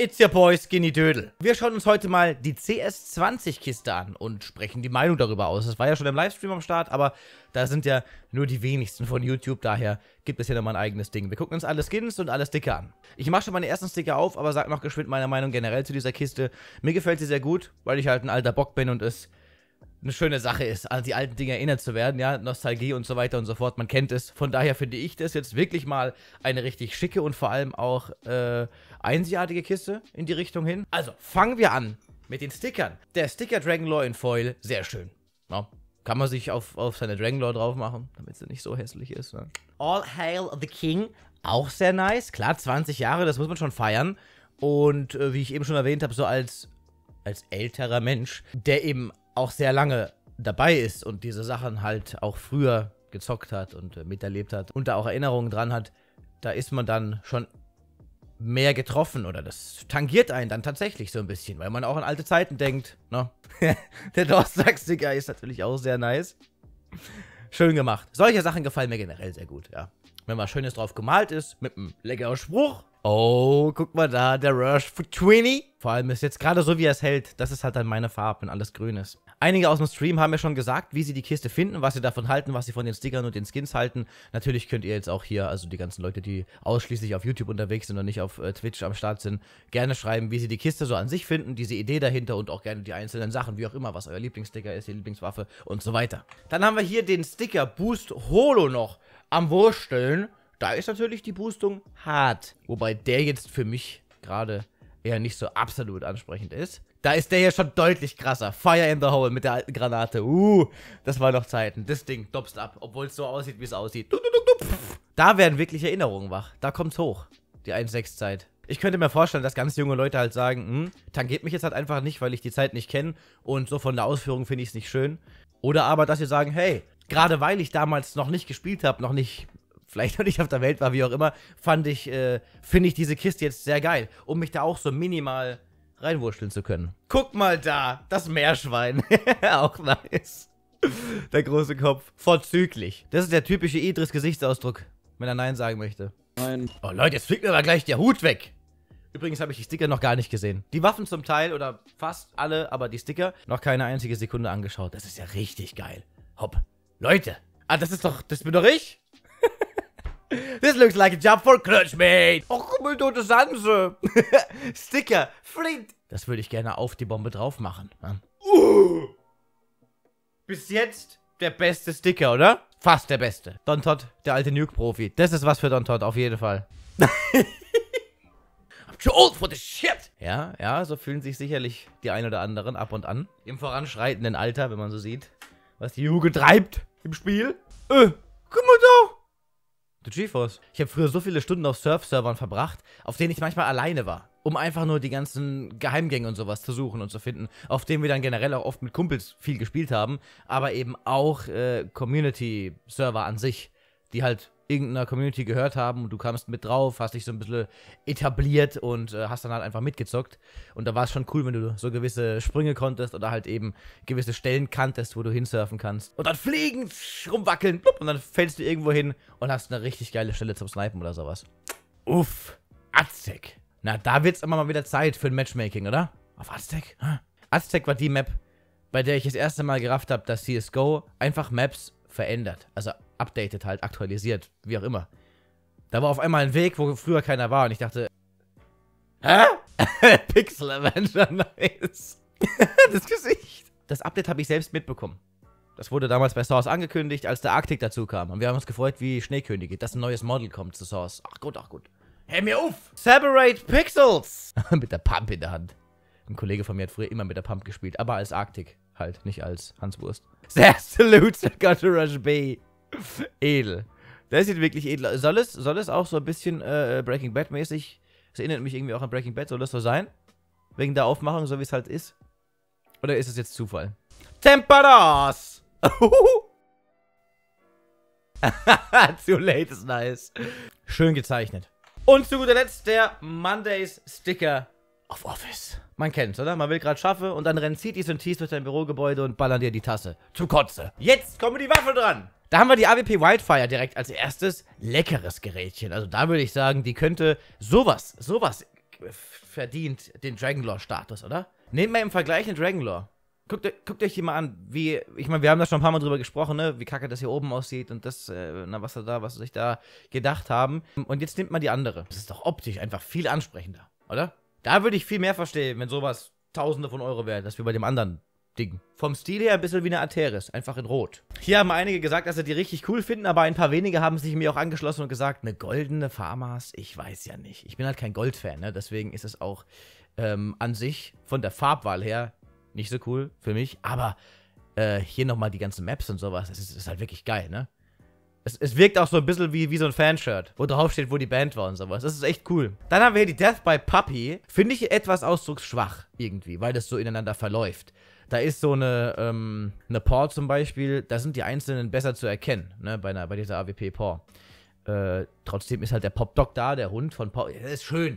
It's your boy Skinny-Dödel. Wir schauen uns heute mal die CS20 Kiste an und sprechen die Meinung darüber aus. Das war ja schon im Livestream am Start, aber da sind ja nur die wenigsten von YouTube, daher gibt es hier nochmal ein eigenes Ding. Wir gucken uns alle Skins und alle Sticker an. Ich mache schon meine ersten Sticker auf, aber sag noch geschwind meine Meinung generell zu dieser Kiste. Mir gefällt sie sehr gut, weil ich halt ein alter Bock bin und es eine schöne Sache ist, an die alten Dinge erinnert zu werden, ja, Nostalgie und so weiter und so fort, man kennt es. Von daher finde ich das jetzt wirklich mal eine richtig schicke und vor allem auch einzigartige Kiste in die Richtung hin. Also, fangen wir an mit den Stickern. Der Sticker Dragon Lore in Foil, sehr schön. Ja, kann man sich auf seine Dragon Lore drauf machen, damit sie nicht so hässlich ist. Ne? All Hail the King, auch sehr nice. Klar, 20 Jahre, das muss man schon feiern. Und wie ich eben schon erwähnt habe, so als älterer Mensch, der eben auch sehr lange dabei ist und diese Sachen halt auch früher gezockt hat und miterlebt hat und da auch Erinnerungen dran hat, da ist man dann schon mehr getroffen oder das tangiert einen dann tatsächlich so ein bisschen, weil man auch an alte Zeiten denkt, ne? Der Dorst-Sachs Sticker ist natürlich auch sehr nice. Schön gemacht. Solche Sachen gefallen mir generell sehr gut, ja. Wenn was Schönes drauf gemalt ist, mit einem leckeren Spruch. Oh, guck mal da, der Rush for Twini. Vor allem ist jetzt gerade so, wie er es hält, das ist halt dann meine Farbe, wenn alles grün ist. Einige aus dem Stream haben mir schon gesagt, wie sie die Kiste finden, was sie davon halten, was sie von den Stickern und den Skins halten. Natürlich könnt ihr jetzt auch hier, also die ganzen Leute, die ausschließlich auf YouTube unterwegs sind und nicht auf Twitch am Start sind, gerne schreiben, wie sie die Kiste so an sich finden, diese Idee dahinter und auch gerne die einzelnen Sachen, wie auch immer, was euer Lieblingssticker ist, die Lieblingswaffe und so weiter. Dann haben wir hier den Sticker Boost Holo noch am Wursteln. Da ist natürlich die Boostung hart, wobei der jetzt für mich gerade eher nicht so absolut ansprechend ist. Da ist der hier schon deutlich krasser. Fire in the hole mit der alten Granate. Das war noch Zeiten. Das Ding dopst ab, obwohl es so aussieht, wie es aussieht. Da werden wirklich Erinnerungen wach. Da kommt's hoch, die 1.6-Zeit. Ich könnte mir vorstellen, dass ganz junge Leute halt sagen, tangiert mich jetzt halt einfach nicht, weil ich die Zeit nicht kenne und so von der Ausführung finde ich es nicht schön. Oder aber, dass sie sagen, hey, gerade weil ich damals noch nicht gespielt habe, vielleicht noch nicht auf der Welt war, wie auch immer, finde ich diese Kiste jetzt sehr geil, um mich da auch so minimal reinwurschteln zu können. Guck mal da, das Meerschwein. Auch nice. Der große Kopf. Vorzüglich. Das ist der typische Idris Gesichtsausdruck, wenn er Nein sagen möchte. Nein. Oh Leute, jetzt fliegt mir aber gleich der Hut weg. Übrigens habe ich die Sticker noch gar nicht gesehen. Die Waffen zum Teil oder fast alle, aber die Sticker noch keine einzige Sekunde angeschaut. Das ist ja richtig geil. Hopp. Leute. Ah, das bin doch ich? This looks like a job for Clutchmate. Och, mit tote Sanse. Sticker, Flint. Das würde ich gerne auf die Bombe drauf machen. Bis jetzt der beste Sticker, oder? Fast der beste. Don Todd, der alte Nuke-Profi. Das ist was für Don Todd, auf jeden Fall. I'm too old for this shit. Ja, ja, so fühlen sich sicherlich die ein oder anderen ab und an. Im voranschreitenden Alter, wenn man so sieht, was die Jugend treibt im Spiel. Guck mal da. GeForce. Ich habe früher so viele Stunden auf Surf-Servern verbracht, auf denen ich manchmal alleine war, um einfach nur die ganzen Geheimgänge und sowas zu suchen und zu finden, auf denen wir dann generell auch oft mit Kumpels viel gespielt haben, aber eben auch Community-Server an sich, die halt irgendeiner Community gehört haben und du kamst mit drauf, hast dich so ein bisschen etabliert und hast dann halt einfach mitgezockt und da war es schon cool, wenn du so gewisse Sprünge konntest oder halt eben gewisse Stellen kanntest, wo du hinsurfen kannst und dann fliegen, rumwackeln und dann fällst du irgendwo hin und hast eine richtig geile Stelle zum Snipen oder sowas. Uff, Aztec. Na, da wird's immer mal wieder Zeit für ein Matchmaking, oder? Auf Aztec? Huh? Aztec war die Map, bei der ich das erste Mal gerafft habe, dass CSGO einfach Maps verändert, also updated halt, aktualisiert, wie auch immer. Da war auf einmal ein Weg, wo früher keiner war und ich dachte, hä? Pixel Adventure, nice. Das Gesicht. Das Update habe ich selbst mitbekommen. Das wurde damals bei Source angekündigt, als der Arctic dazu kam und wir haben uns gefreut wie Schneekönige, dass ein neues Model kommt zu Source. Ach gut, ach gut. Hör mir auf! Separate Pixels! Mit der Pump in der Hand. Ein Kollege von mir hat früher immer mit der Pump gespielt, aber als Arctic halt, nicht als Hanswurst. Sehr salute, got to Rush B. Edel. Das sieht wirklich edel aus. Soll es auch so ein bisschen Breaking Bad mäßig, es erinnert mich irgendwie auch an Breaking Bad, soll das so sein? Wegen der Aufmachung, so wie es halt ist? Oder ist es jetzt Zufall? Temperos! Too late ist nice. Schön gezeichnet. Und zu guter Letzt der Mondays Sticker auf Office. Man kennt's, oder? Man will gerade Schaffe und dann rennen Cities und Tees durch dein Bürogebäude und ballern dir die Tasse. Zu Kotze. Jetzt kommen die Waffen dran. Da haben wir die AWP Wildfire direkt als erstes. Leckeres Gerätchen. Also da würde ich sagen, die könnte sowas verdient den Dragon Lore Status, oder? Nehmt mal im Vergleich den Dragon Lore. Guckt euch die mal an, wie, ich meine, wir haben da schon ein paar Mal drüber gesprochen, ne? Wie kacke das hier oben aussieht und das, was sie sich da gedacht haben. Und jetzt nimmt man die andere. Das ist doch optisch einfach viel ansprechender, oder? Da würde ich viel mehr verstehen, wenn sowas Tausende von Euro wären, dass wir bei dem anderen Ding. Vom Stil her ein bisschen wie eine Arteris, einfach in Rot. Hier haben einige gesagt, dass sie die richtig cool finden, aber ein paar wenige haben sich mir auch angeschlossen und gesagt, eine goldene Pharmas, ich weiß ja nicht. Ich bin halt kein Gold-Fan, ne? Deswegen ist es auch an sich von der Farbwahl her nicht so cool für mich, aber hier nochmal die ganzen Maps und sowas, das ist halt wirklich geil, ne? Es wirkt auch so ein bisschen wie so ein Fanshirt, wo drauf steht, wo die Band war und sowas. Das ist echt cool. Dann haben wir hier die Death by Puppy. Finde ich etwas ausdrucksschwach irgendwie, weil das so ineinander verläuft. Da ist so eine Paw zum Beispiel, da sind die Einzelnen besser zu erkennen, ne, bei dieser AWP Paw. Trotzdem ist halt der Pop-Dog da, der Hund von Paw. Das ist schön.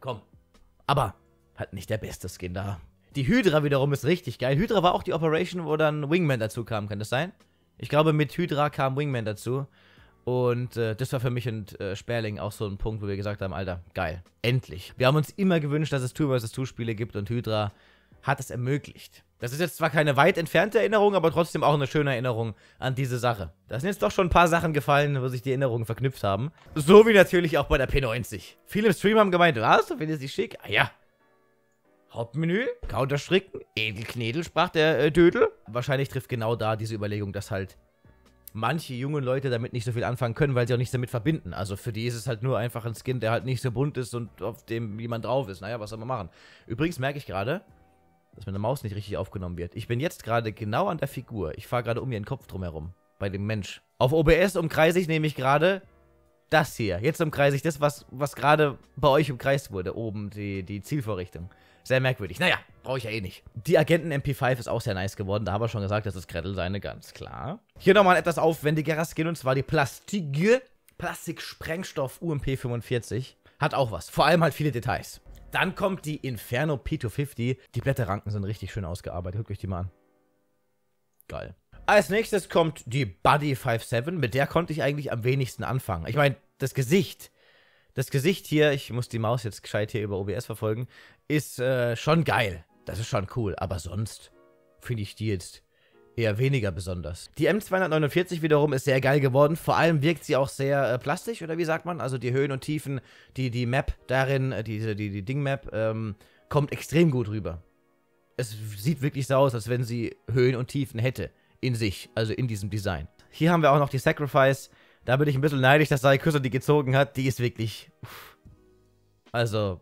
Komm. Aber halt nicht der beste Skin da. Die Hydra wiederum ist richtig geil. Hydra war auch die Operation, wo dann Wingman dazu kam, kann das sein? Ich glaube, mit Hydra kam Wingman dazu. Und das war für mich und Sperling auch so ein Punkt, wo wir gesagt haben, Alter, geil. Endlich. Wir haben uns immer gewünscht, dass es 2 vs. 2 Spiele gibt und Hydra hat es ermöglicht. Das ist jetzt zwar keine weit entfernte Erinnerung, aber trotzdem auch eine schöne Erinnerung an diese Sache. Da sind jetzt doch schon ein paar Sachen gefallen, wo sich die Erinnerungen verknüpft haben. So wie natürlich auch bei der P90. Viele im Stream haben gemeint, was? Findest du sie schick? Ah ja. Hauptmenü, Counterstricken, Edelknädel, sprach der Dödel. Wahrscheinlich trifft genau da diese Überlegung, dass halt manche junge Leute damit nicht so viel anfangen können, weil sie auch nichts damit verbinden. Also für die ist es halt nur einfach ein Skin, der halt nicht so bunt ist und auf dem jemand drauf ist. Naja, was soll man machen? Übrigens merke ich gerade, dass meine Maus nicht richtig aufgenommen wird. Ich bin jetzt gerade genau an der Figur. Ich fahre gerade um ihren Kopf drumherum, bei dem Mensch. Auf OBS umkreise ich nämlich gerade das hier. Jetzt umkreise ich das, was gerade bei euch umkreist wurde. Oben die Zielvorrichtung. Sehr merkwürdig. Naja, brauche ich ja eh nicht. Die Agenten MP5 ist auch sehr nice geworden. Da haben wir schon gesagt, das ist Gretel seine, ganz klar. Hier nochmal ein etwas aufwendigerer Skin und zwar die Plastiksprengstoff UMP45. Hat auch was. Vor allem halt viele Details. Dann kommt die Inferno P250. Die Blätterranken sind richtig schön ausgearbeitet. Guckt euch die mal an. Geil. Als nächstes kommt die Buddy 57. Mit der konnte ich eigentlich am wenigsten anfangen. Ich meine, das Gesicht. Das Gesicht hier, ich muss die Maus jetzt gescheit hier über OBS verfolgen, ist schon geil. Das ist schon cool, aber sonst finde ich die jetzt eher weniger besonders. Die M249 wiederum ist sehr geil geworden, vor allem wirkt sie auch sehr plastisch, oder wie sagt man? Also die Höhen und Tiefen, die Map darin, die Ding-Map, kommt extrem gut rüber. Es sieht wirklich so aus, als wenn sie Höhen und Tiefen hätte in sich, also in diesem Design. Hier haben wir auch noch die Sacrifice. Da bin ich ein bisschen neidisch, dass Saikusa die gezogen hat. Die ist wirklich... Uff. Also...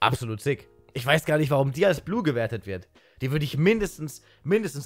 Absolut sick. Ich weiß gar nicht, warum die als Blue gewertet wird. Die würde ich mindestens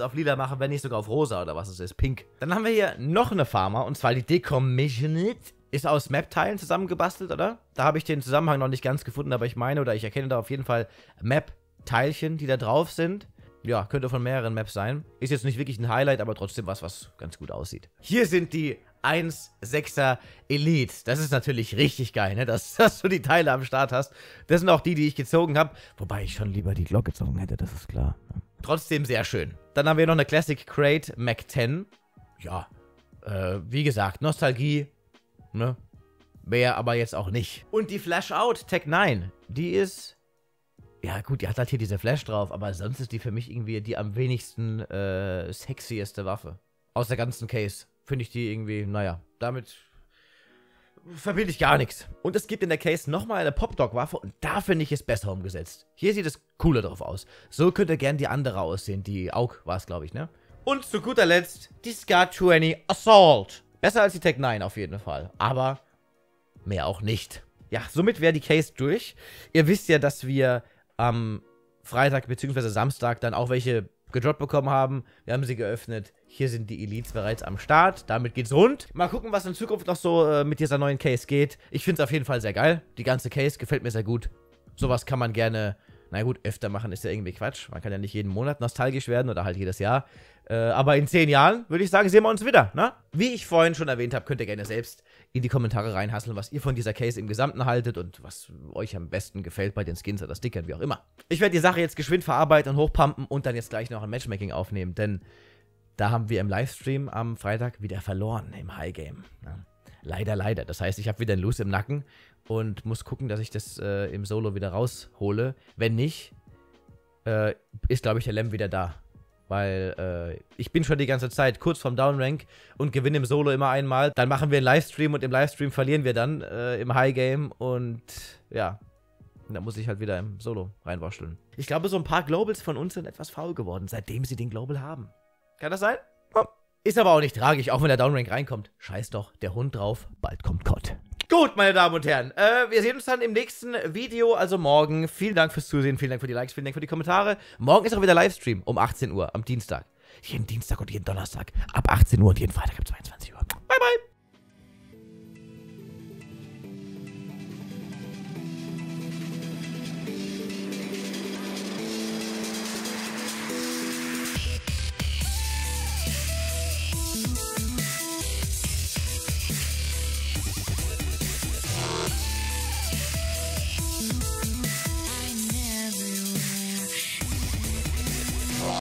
auf Lila machen, wenn nicht sogar auf Rosa oder was es ist. Pink. Dann haben wir hier noch eine Pharma. Und zwar die Decommissioned. Ist aus Map-Teilen zusammengebastelt, oder? Da habe ich den Zusammenhang noch nicht ganz gefunden, aber ich meine, oder ich erkenne da auf jeden Fall Map-Teilchen, die da drauf sind. Ja, könnte von mehreren Maps sein. Ist jetzt nicht wirklich ein Highlight, aber trotzdem was ganz gut aussieht. Hier sind die 1/6er Elite. Das ist natürlich richtig geil, ne? Dass du die Teile am Start hast. Das sind auch die ich gezogen habe. Wobei ich schon lieber die Glock gezogen hätte, das ist klar. Trotzdem sehr schön. Dann haben wir noch eine Classic Crate Mac 10. Ja, wie gesagt, Nostalgie, ne? Mehr aber jetzt auch nicht. Und die Flash Out Tech 9, die ist... Ja gut, die hat halt hier diese Flash drauf, aber sonst ist die für mich irgendwie die am wenigsten sexieste Waffe. Aus der ganzen Case finde ich die irgendwie, naja, damit verbinde ich gar nichts. Und es gibt in der Case nochmal eine Pop-Dog-Waffe und da finde ich es besser umgesetzt. Hier sieht es cooler drauf aus. So könnte gern die andere aussehen, die AUG war es, glaube ich, ne? Und zu guter Letzt die CS20 Assault. Besser als die Tech 9 auf jeden Fall, aber mehr auch nicht. Ja, somit wäre die Case durch. Ihr wisst ja, dass wir am Freitag bzw. Samstag dann auch welche gedroppt bekommen haben. Wir haben sie geöffnet. Hier sind die Elites bereits am Start. Damit geht's rund. Mal gucken, was in Zukunft noch so mit dieser neuen Case geht. Ich finde es auf jeden Fall sehr geil. Die ganze Case gefällt mir sehr gut. Sowas kann man gerne, na gut, öfter machen ist ja irgendwie Quatsch. Man kann ja nicht jeden Monat nostalgisch werden oder halt jedes Jahr. Aber in 10 Jahren, würde ich sagen, sehen wir uns wieder, ne? Wie ich vorhin schon erwähnt habe, könnt ihr gerne selbst in die Kommentare reinhasseln, was ihr von dieser Case im Gesamten haltet und was euch am besten gefällt bei den Skins oder Stickern, wie auch immer. Ich werde die Sache jetzt geschwind verarbeiten und hochpumpen und dann jetzt gleich noch ein Matchmaking aufnehmen, denn da haben wir im Livestream am Freitag wieder verloren im High Game. Leider, leider. Das heißt, ich habe wieder ein Loose im Nacken und muss gucken, dass ich das im Solo wieder raushole. Wenn nicht, ist, glaube ich, der Lem wieder da. Weil ich bin schon die ganze Zeit kurz vorm Downrank und gewinne im Solo immer einmal. Dann machen wir einen Livestream und im Livestream verlieren wir dann im High-Game. Und ja, da muss ich halt wieder im Solo reinwascheln. Ich glaube, so ein paar Globals von uns sind etwas faul geworden, seitdem sie den Global haben. Kann das sein? Ist aber auch nicht tragisch, auch wenn der Downrank reinkommt. Scheiß doch, der Hund drauf, bald kommt COD. Gut, meine Damen und Herren, wir sehen uns dann im nächsten Video, also morgen. Vielen Dank fürs Zusehen, vielen Dank für die Likes, vielen Dank für die Kommentare. Morgen ist auch wieder Livestream um 18 Uhr am Dienstag. Jeden Dienstag und jeden Donnerstag ab 18 Uhr und jeden Freitag ab 22 Uhr. Bye, bye!